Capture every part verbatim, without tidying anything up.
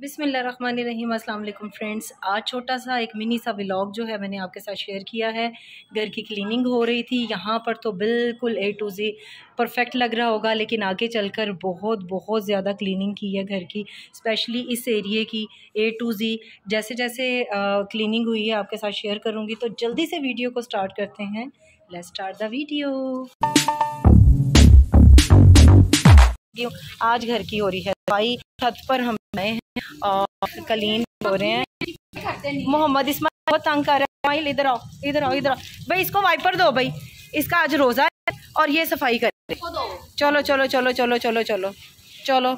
बिस्मिल्लाहिर्रहमानिर्रहीम। अस्सलाम वालेकुम फ्रेंड्स, आज छोटा सा एक मिनी सा व्लॉग जो है मैंने आपके साथ शेयर किया है। घर की क्लीनिंग हो रही थी यहाँ पर, तो बिल्कुल ए टू जी परफेक्ट लग रहा होगा, लेकिन आगे चलकर बहुत बहुत ज़्यादा क्लीनिंग की है घर की, स्पेशली इस एरिए की ए टू जी। जैसे जैसे आ, क्लीनिंग हुई है आपके साथ शेयर करूँगी, तो जल्दी से वीडियो को स्टार्ट करते हैं। Let's start the video. आज घर की हो रही है सफाई, छत पर हम आए हैं और कलीन हो रहे हैं। मोहम्मद इस्माइल बहुत तंग कर रहा है। इधर आओ, इधर आओ, इधर आओ भाई, इसको वाइपर दो भाई, इसका आज रोज़ा है और ये सफाई कर रहे हैं। चलो चलो चलो चलो चलो चलो चलो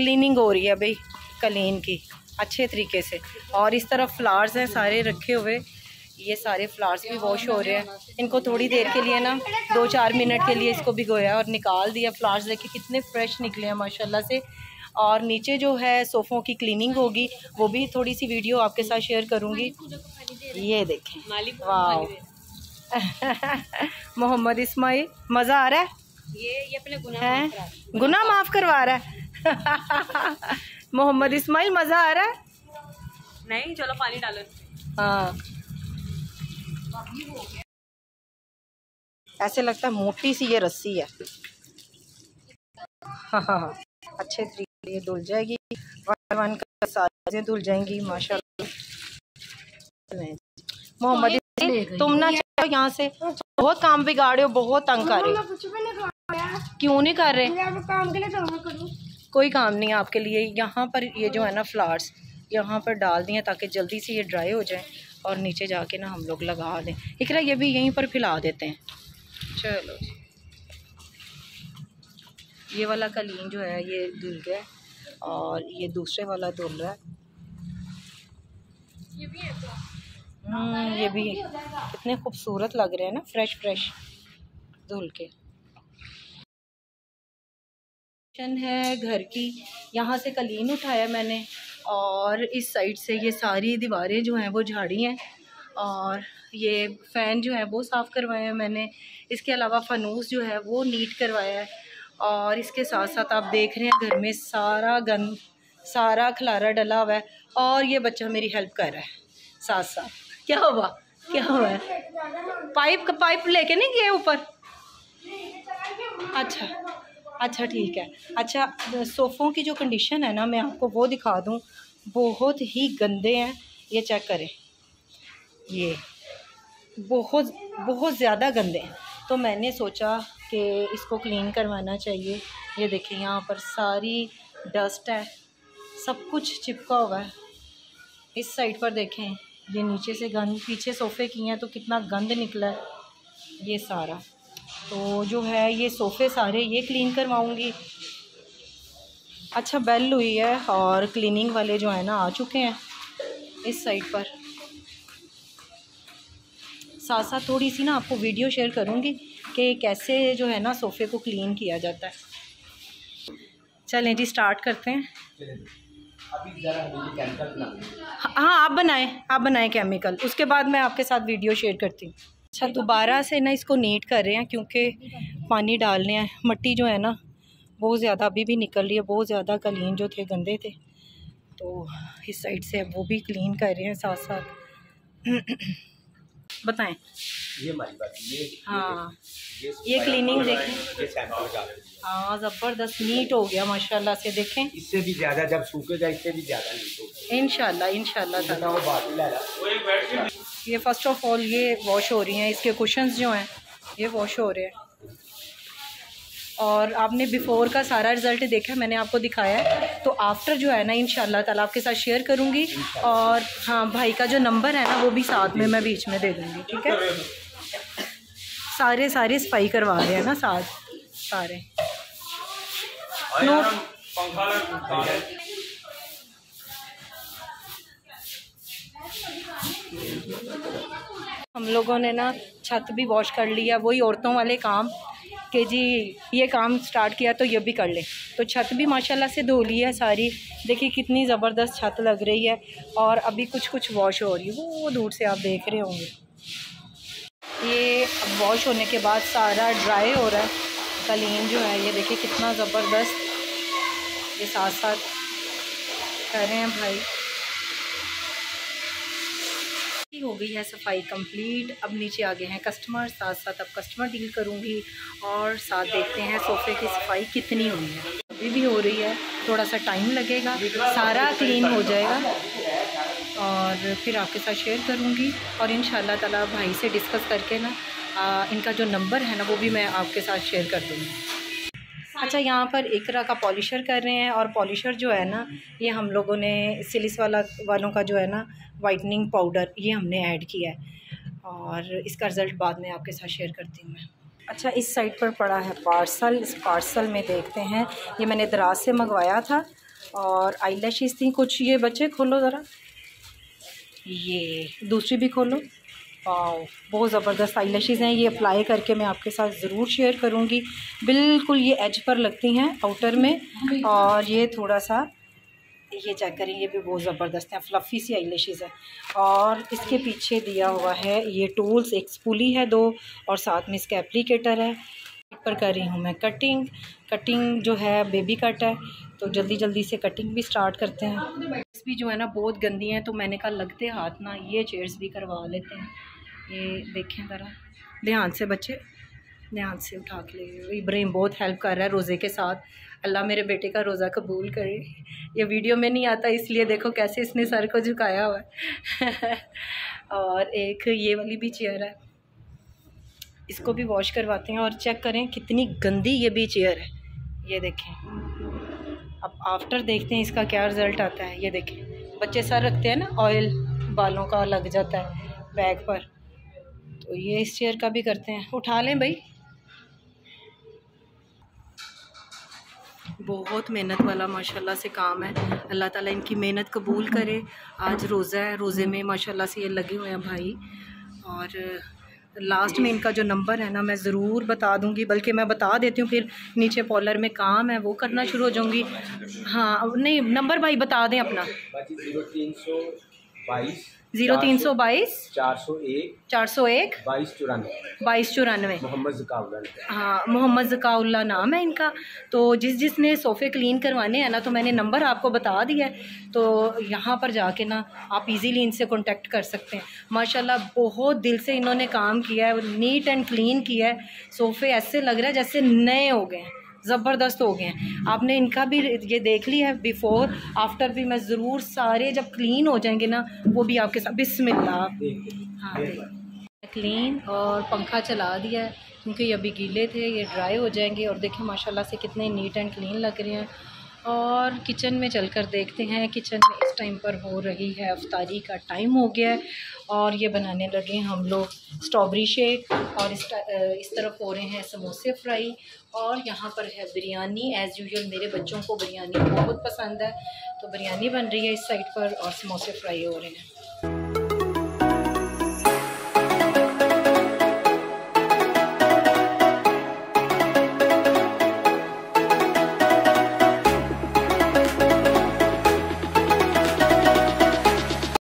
क्लीनिंग हो रही है भाई कलीन की अच्छे तरीके से। और इस तरफ फ्लावर्स हैं सारे रखे हुए, ये सारे फ्लावर्स भी वॉश हो रहे हैं। इनको थोड़ी देर के लिए ना, दो चार मिनट के लिए इसको भिगोया और निकाल दिया। फ्लावर्स देखे कितने फ्रेश निकले हैं माशाल्लाह से। और नीचे जो है सोफ़ों की क्लीनिंग होगी, वो भी थोड़ी सी वीडियो आपके साथ शेयर करूंगी। ये देखें, वाह मोहम्मद इस्माइल, मज़ा आ रहा है। ये ये अपने गुनाह है, गुनाह माफ़ करवा रहा है मोहम्मद इस्माइल, मज़ा आ रहा है। नहीं चलो पानी डालो। हाँ, ऐसे लगता है मोटी सी ये रस्सी है। हाँ हाँ हाँ, अच्छे तरीके से धुल जाएगी, वन वन कर सारी धुल जाएंगी माशाल्लाह। मोहम्मद तुम ना चलो यहाँ से, बहुत काम बिगाड़े हो, बहुत तंग कर रहे हो। क्यों नहीं कर रहे? कोई काम नहीं आपके लिए। यहाँ पर ये जो है ना फ्लावर्स यहाँ पर डाल दिए ताकि जल्दी से ये ड्राई हो जाए और नीचे जाके ना हम लोग लगा दें। इकरा ये भी यहीं पर फैला देते हैं। चलो, ये वाला कलीन जो है ये धुल गया और ये दूसरे वाला धुल रहा है। ये भी है तो। ये भी कितने खूबसूरत लग रहे हैं ना, फ्रेश फ्रेश धुल के। किचन है घर की, यहाँ से कलीन उठाया मैंने और इस साइड से ये सारी दीवारें जो हैं वो झाड़ी हैं। और ये फ़ैन जो है वो साफ़ करवाया है मैंने। इसके अलावा फनूस जो है वो नीट करवाया है। और इसके साथ साथ आप देख रहे हैं घर में सारा गंद, सारा खलारा डला हुआ है। और ये बच्चा मेरी हेल्प कर रहा है साथ साथ। क्या हुआ, क्या हुआ है? पाइप का पाइप लेके नहीं गए ऊपर? अच्छा अच्छा ठीक है। अच्छा, सोफ़ों की जो कंडीशन है ना, मैं आपको वो दिखा दूं, बहुत ही गंदे हैं। ये चेक करें, ये बहुत बहुत ज़्यादा गंदे हैं। तो मैंने सोचा कि इसको क्लीन करवाना चाहिए। ये देखिए यहाँ पर सारी डस्ट है, सब कुछ चिपका हुआ है। इस साइड पर देखें, ये नीचे से गंद, पीछे सोफ़े की हैं तो कितना गंद निकला है ये सारा। तो जो है ये सोफ़े सारे ये क्लीन करवाऊँगी। अच्छा, बेल हुई है और क्लीनिंग वाले जो है ना आ चुके हैं। इस साइड पर साथ साथ थोड़ी सी ना आपको वीडियो शेयर करूंगी कि कैसे जो है ना सोफ़े को क्लीन किया जाता है। चलें जी स्टार्ट करते हैं। अभी जरा केमिकल बनाएं। हाँ आप बनाएं, आप बनाएं केमिकल, उसके बाद मैं आपके साथ वीडियो शेयर करती हूँ। अच्छा, दोबारा से ना इसको नीट कर रहे हैं क्योंकि पानी डालने हैं। मिट्टी जो है ना बहुत ज़्यादा अभी भी निकल रही है, बहुत ज़्यादा कलीन जो थे गंदे थे। तो इस साइड से वो भी क्लीन कर रहे हैं साथ साथ। बताएं ये हमारी बात, ये हाँ ये, ये क्लीनिंग देखें। हाँ ज़बरदस्त नीट हो गया माशाल्लाह से। देखें इससे भी ज़्यादा जब सूखेगा इससे भी ज़्यादा नीट होगा इंशाल्लाह इंशाल्लाह। ये फ़र्स्ट ऑफ ऑल ये वॉश हो रही हैं, इसके कुशन्स जो हैं ये वॉश हो रहे हैं। और आपने बिफ़ोर का सारा रिज़ल्ट देखा, मैंने आपको दिखाया। तो आफ्टर जो है ना इंशाल्लाह ताला आपके साथ शेयर करूँगी। और हाँ, भाई का जो नंबर है ना वो भी साथ में मैं बीच में दे दूँगी, ठीक है। सारे सारे सफाई करवा रहे हैं ना साथ सारे। हम लोगों ने ना छत भी वॉश कर लिया, वही औरतों वाले काम कि जी ये काम स्टार्ट किया तो ये भी कर ले। तो छत भी माशाल्लाह से धो ली है सारी। देखिए कितनी ज़बरदस्त छत लग रही है। और अभी कुछ कुछ वॉश हो रही है, वो दूर से आप देख रहे होंगे। ये वॉश होने के बाद सारा ड्राई हो रहा है कलीन जो है। ये देखिए कितना ज़बरदस्त, ये साथ साथ कर रहे हैं भाई। हो गई है सफाई कंप्लीट। अब नीचे आ गए हैं कस्टमर, साथ साथ अब कस्टमर डील करूंगी और साथ देखते हैं सोफे की सफाई कितनी हुई है। अभी भी हो रही है, थोड़ा सा टाइम लगेगा, सारा क्लीन हो जाएगा और फिर आपके साथ शेयर करूंगी। और इंशाल्लाह ताला भाई से डिस्कस करके ना आ, इनका जो नंबर है ना वो भी मैं आपके साथ शेयर कर दूँगी। अच्छा, यहाँ पर इकरा का पॉलिशर कर रहे हैं और पॉलिशर जो है ना ये हम लोगों ने सिलिस वाला वालों का जो है ना वाइटनिंग पाउडर ये हमने ऐड किया है और इसका रिज़ल्ट बाद में आपके साथ शेयर करती हूँ मैं। अच्छा, इस साइड पर पड़ा है पार्सल। इस पार्सल में देखते हैं, ये मैंने दराज से मंगवाया था और आई लैशेज़ थी कुछ। ये बच्चे खोलो ज़रा, ये दूसरी भी खोलो। वाओ, बहुत ज़बरदस्त आई लैशेज़ हैं। ये अप्लाई करके मैं आपके साथ ज़रूर शेयर करूँगी। बिल्कुल ये एज पर लगती हैं आउटर में, और ये थोड़ा सा ये चेक करें, ये भी बहुत ज़बरदस्त हैं, फ्लफ़ी सी आई लैशेज़ हैं। और इसके पीछे दिया हुआ है ये टूल्स, एक स्पूली है दो और साथ में इसका एप्लीकेटर है। पर कर रही हूँ मैं कटिंग। कटिंग जो है बेबी कट है, तो जल्दी जल्दी से कटिंग भी स्टार्ट करते हैं। भी जो है ना बहुत गंदी हैं, तो मैंने कहा लगते हाथ ना ये चेयर्स भी करवा लेते हैं। ये देखें ज़रा ध्यान से, बच्चे ध्यान से उठा के ले। इब्राहिम बहुत हेल्प कर रहा है रोज़े के साथ। अल्लाह मेरे बेटे का रोज़ा कबूल करे। ये वीडियो में नहीं आता इसलिए देखो कैसे इसने सर को झुकाया हुआ है। और एक ये वाली भी चेयर है, इसको भी वॉश करवाते हैं। और चेक करें कितनी गंदी ये भी चेयर है, ये देखें। अब आफ्टर देखते हैं इसका क्या रिज़ल्ट आता है। ये देखें, बच्चे सर रखते हैं ना ऑयल बालों का लग जाता है बैग पर, तो ये इस चेयर का भी करते हैं। उठा लें भाई, बहुत मेहनत वाला माशाल्लाह से काम है। अल्लाह ताला इनकी मेहनत कबूल करे। आज रोज़ा है, रोज़े में माशाल्लाह से ये लगे हुए हैं भाई। और लास्ट में इनका जो नंबर है ना मैं ज़रूर बता दूंगी, बल्कि मैं बता देती हूँ, फिर नीचे पॉलर में काम है वो करना शुरू हो जाऊँगी। हाँ नहीं, नंबर भाई बता दें अपना। जीरो तीन सौ बाईस जीरो तीन सौ बाईस चार सौ एक बाईस चौरानवे बाईस चौरानवे। मोहम्मद ज़काउल्लाह, हाँ मोहम्मद ज़काउल्लाह नाम है इनका। तो जिस जिसने सोफ़े क्लीन करवाने हैं ना, तो मैंने नंबर आपको बता दिया है, तो यहाँ पर जाके ना आप इजीली इनसे कांटेक्ट कर सकते हैं। माशाल्लाह बहुत दिल से इन्होंने काम किया है, नीट एंड क्लीन किया है। सोफ़े ऐसे लग रहा है जैसे नए हो गए हैं, ज़बरदस्त हो गए हैं। आपने इनका भी ये देख लिया है बिफ़ोर आफ्टर भी। मैं ज़रूर सारे जब क्लीन हो जाएंगे ना वो भी आपके साथ। बिस्मिल्लाह, हाँ क्लीन और पंखा चला दिया है क्योंकि ये अभी गीले थे, ये ड्राई हो जाएंगे। और देखें माशाल्लाह से कितने नीट एंड क्लीन लग रहे हैं। और किचन में चलकर देखते हैं, किचन में इस टाइम पर हो रही है अफ्तारी का टाइम हो गया है। और ये बनाने लगे हैं हम लोग स्ट्रॉबेरी शेक, और इस, इस तरफ हो रहे हैं समोसे फ्राई, और यहाँ पर है बिरयानी। एज़ यूजुअल मेरे बच्चों को बिरयानी बहुत पसंद है, तो बिरयानी बन रही है इस साइड पर और समोसे फ्राई हो रहे हैं।